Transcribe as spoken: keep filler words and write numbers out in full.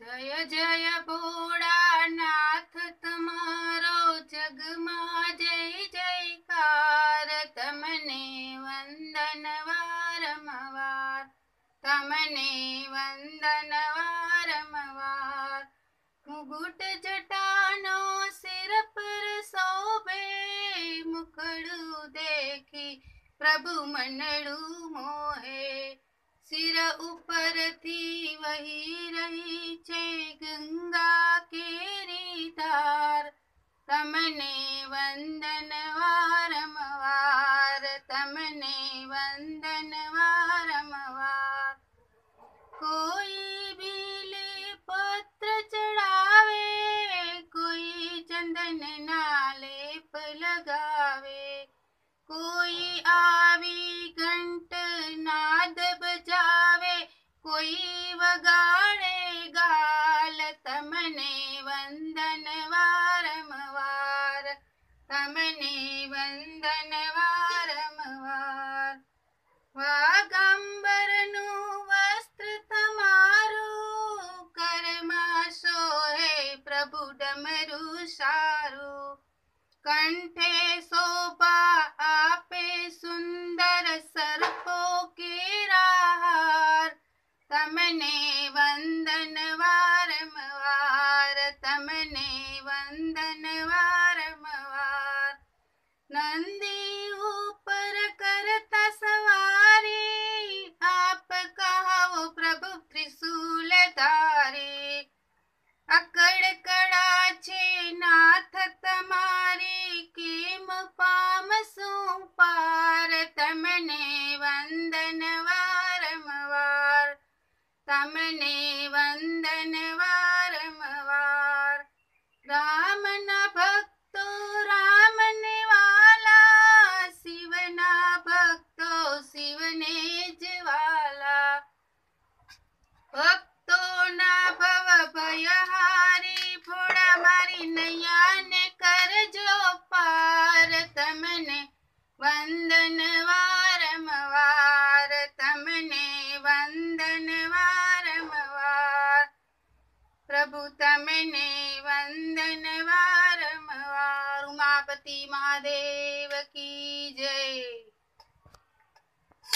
जय जय भोळानाथ तमारो जग मां जय जयकार। तमने वंदन वारंवार, तमने वंदन वारंवार। मुकुट जटानो सिर पर शोभे, मुखड़ू देखी प्रभु मनड़ू मोहे। सिर ऊपर थी वही रही छे गंगा केरी धार। तमने वंदन वारंवार, तमने वंदन वारंवार। कोई बीले पत्र चढ़ावे, कोई चंदन ना लेप लगावे। कोई आवी घंट नाद बजावे, कोई वगाड़े गाल। तमने वंदन वारंवार, तमने वंदन वारंवार। वागंबरनु वस्त्र तमारू, करमा सोहे प्रभु डमरू सारू। कंठे शोभा आपे सुंदर, सर्पों के राहार। तमने वंदन वारंवार, तमने वंदन वारंवार। नंदी ऊपर करता सवारी, आप कहो प्रभु त्रिशूल धारी। अकड़ कड़ा छे नाथ तमारी, किम पाम सू पार। तमने वंदन वारंवार, तमने वंदन वारंवार। राम ना भक्तो राम ने वाला, शिव ना भक्तो शिव ने ज्वाला। भक्तो ना भव भय वंदन वारंवार, तमने वंदन वारंवार। प्रभु तमने वंदन वारंवार। उमापति महादेव की जय।